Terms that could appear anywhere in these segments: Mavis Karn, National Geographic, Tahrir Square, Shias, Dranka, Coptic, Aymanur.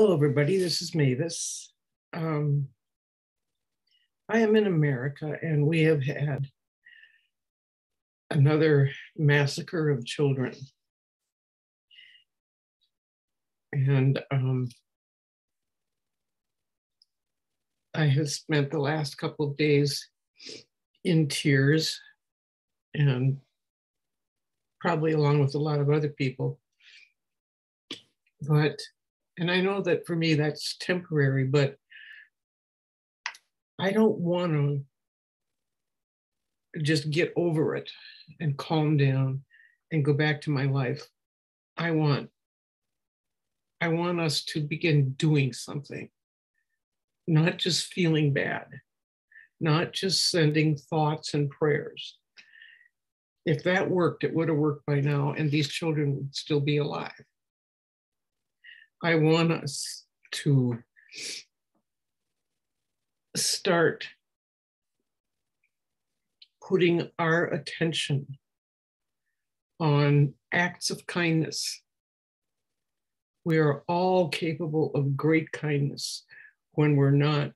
Hello, everybody. This is Mavis. I am in America, and we have had another massacre of children. And I have spent the last couple of days in tears, and probably along with a lot of other people. And I know that for me, that's temporary, but I don't want to just get over it and calm down and go back to my life. I want us to begin doing something, not just feeling bad, not just sending thoughts and prayers. If that worked, it would have worked by now, and these children would still be alive. I want us to start putting our attention on acts of kindness. We are all capable of great kindness when we're not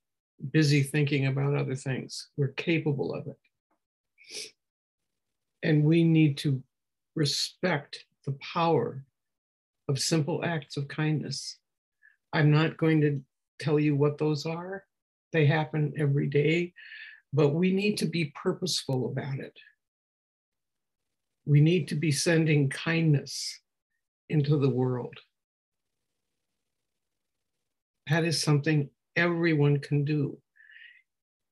busy thinking about other things. We're capable of it. And we need to respect the power of simple acts of kindness. I'm not going to tell you what those are. They happen every day, but we need to be purposeful about it. We need to be sending kindness into the world. That is something everyone can do.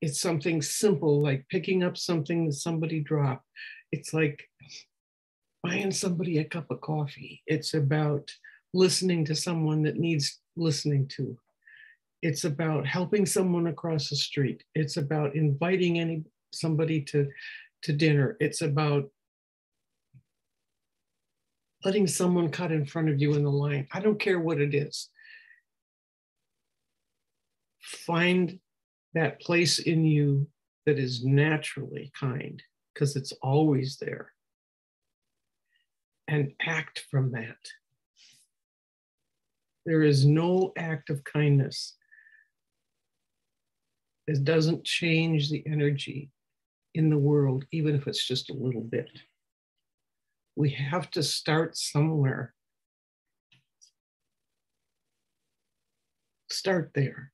It's something simple, like picking up something that somebody dropped. It's like buying somebody a cup of coffee. It's about listening to someone that needs listening to. It's about helping someone across the street. It's about inviting somebody to dinner. It's about letting someone cut in front of you in the line. I don't care what it is. Find that place in you that is naturally kind, because it's always there. And act from that. There is no act of kindness that doesn't change the energy in the world, even if it's just a little bit. We have to start somewhere. Start there.